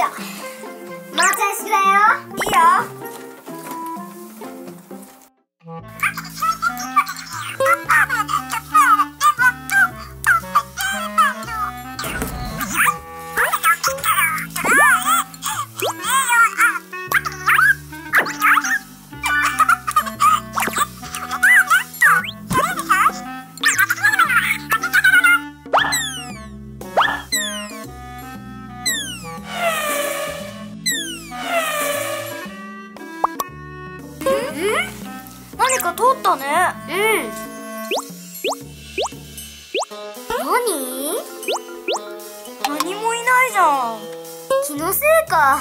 보이죠? 맞으실래요? 이요.何か通ったね。何もいないじゃん。気のせいか。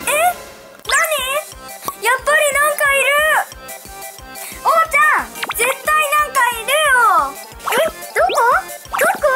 え、何？やっぱりなんかいる。おーちゃん、絶対なんかいるよ。え、どこ？どこ？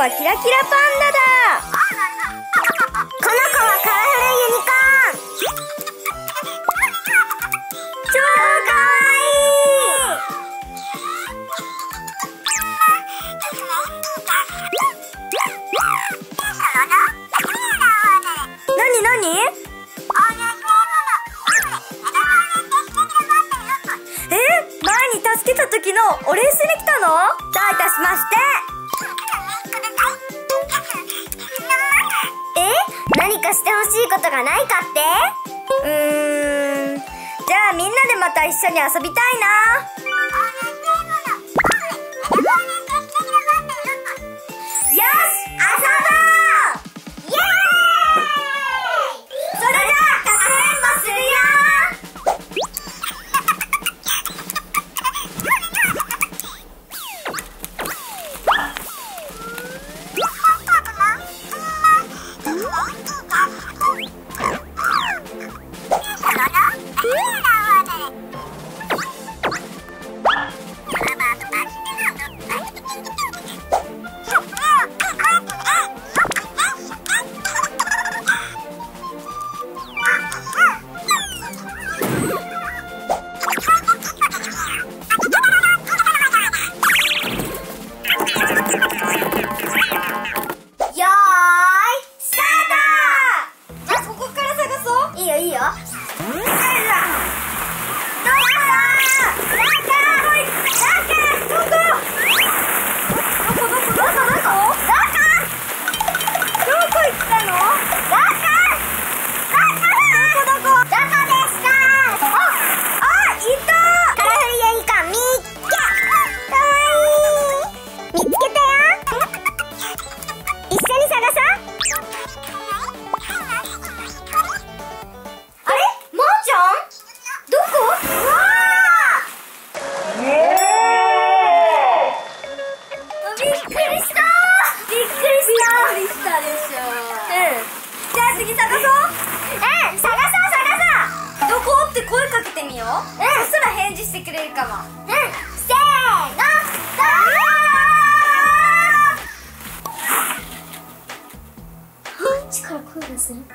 キラキラパンダだ。この子はカラフルユニコーン。超かわいい。何？前に助けた時のお礼しに来たの？どういたしまして。何かしてほしいことがないかって？じゃあみんなでまた一緒に遊びたいな。よし、遊ぼう。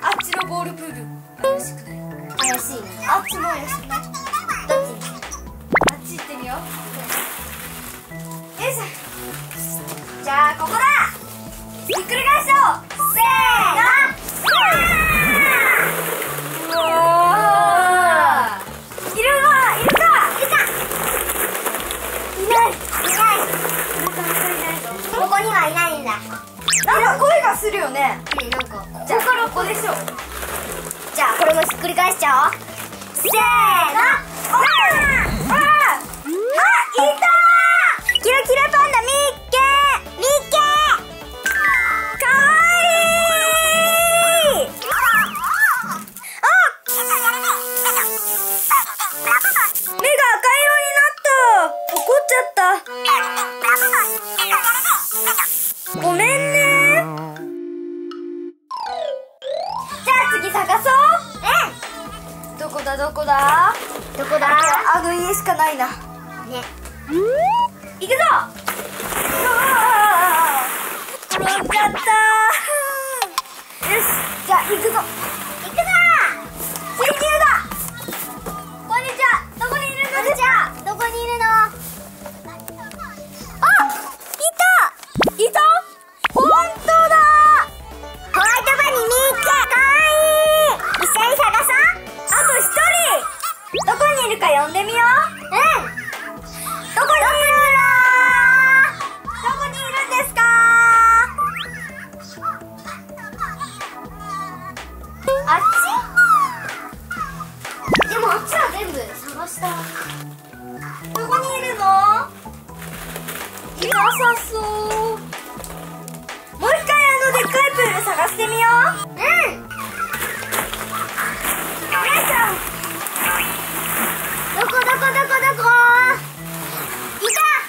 あっちのボールプール怪しくない？怪しいね。あっちも怪しくない？どっち？あっち行ってみよう。 미끄러가쇼! 세가! 우와! 이리와! 이리와! 고거니가 이나이다. 나는 고이가 쓰려네. 이런거. 자, 그럼 꺼내쇼. 자, 그러면 미끄러가쇼. 세가! 와! 와! 아! 있다! 기라기라 판다 미끼! 미끼! 가와이! 어!目が赤色になった。怒っちゃった。ごめんね。じゃあ次探そう。え？どこだどこだ？どこだ？あの家しかないな。ね。いくぞ！わー！よかったー！よし！じゃあ、行くぞ！行くぞー！潜入だ！こんにちは！どこにいるの？こんにちは！どこにいるの？あ！いた！いた！ほんとだー！ホワイトバニーみーちゃん！かわいい！一緒に探そう！あと一人！どこにいるか呼んでみよう！うん！どこにいるんですか？あっち？でもあっちは全部探した。どこにいるの？いなさそう。もう一回あのでっかいプール探してみよう。うん。よいしょ。どこどこどこどこ？ごめんなさい。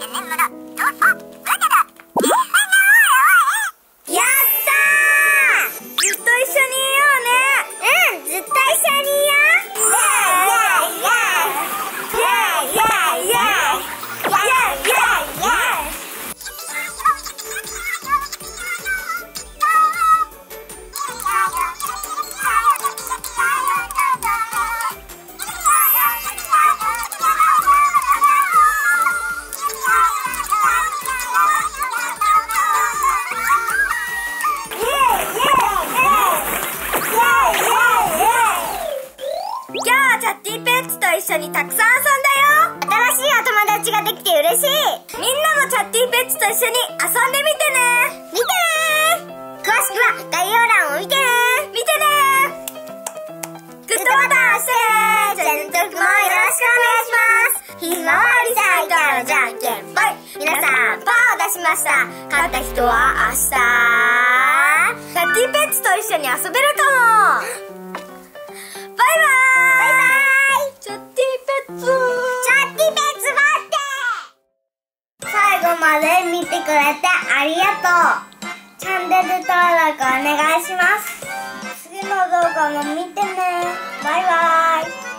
있는 문어 도포 문어다. 야싸!ずっと一緒にいようね。うん、ずっと一緒にいよう。一緒にたくさん遊んだよ。楽しいお友達ができて嬉しい。みんなもチャッティペッツと一緒に遊んでみてね。見てね。詳しくは概要欄を見てね。見てね。グッドボタン押してね。チャンネル登録もよろしくお願いします。ひまわりさんからのじゃんけんぽい。皆さんパーを出しました。勝った人は明日チャッティペッツと一緒に遊べるかも。バイバーイ。バイバーイ。最後まで見てくれてありがとう。チャンネル登録お願いします。次の動画も見てね。バイバイ。